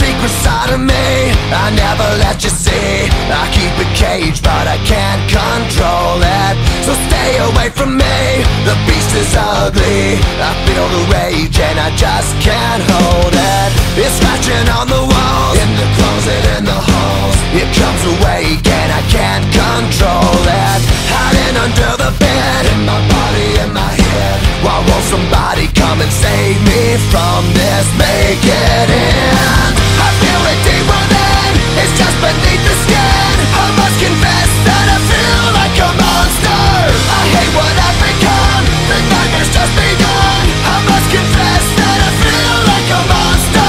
secret side of me I never let you see. I keep it caged, but I can't control it, so stay away from me. The beast is ugly. I feel the rage and I just can't hold it. It's scratching on the walls, in the closet, in the halls. It comes awake and I can't control it. Hiding under the bed, in my body, in my head. Why won't somebody come and save me from this? Make it end. I feel it deep within. It's just beneath the skin. I must confess that I feel like a monster. I hate what I've become. The nightmare's just begun. I must confess that I feel like a monster.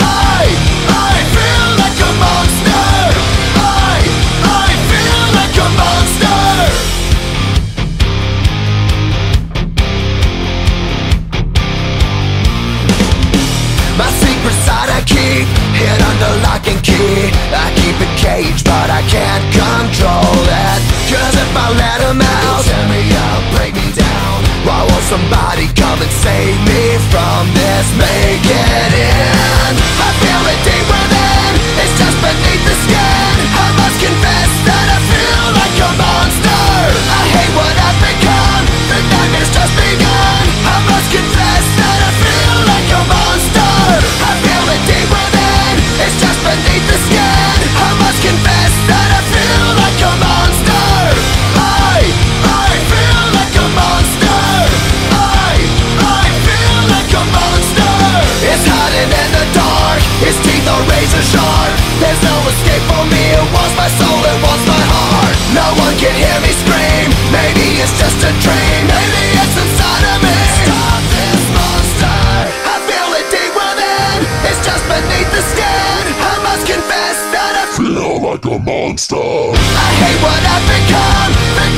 I feel like a monster. I feel like a monster. Hid under lock and key. I keep it caged, but I can't control it. Cause if I let him out, he'll tear me up, break me down. Why won't somebody come and save me from this? Make it end. I feel it deep within. It's just beneath the skin. I must confess that I feel like a monster. I hate what I've become. The nightmare's just begun. I must confess that I feel like a monster. I feel it deep within. It's just beneath the skin. I must confess that I feel like a monster. I feel like a monster. I feel like a monster. It's hiding in the dark. Its teeth are razor sharp. There's no escape for me. It wants my soul, it wants my heart. No one can hear me scream. Maybe it's just a dream. Maybe it's inside of me. Stop this monster. I feel it deep within. It's just beneath the skin. I must confess that I feel like a monster. I hate what I've become.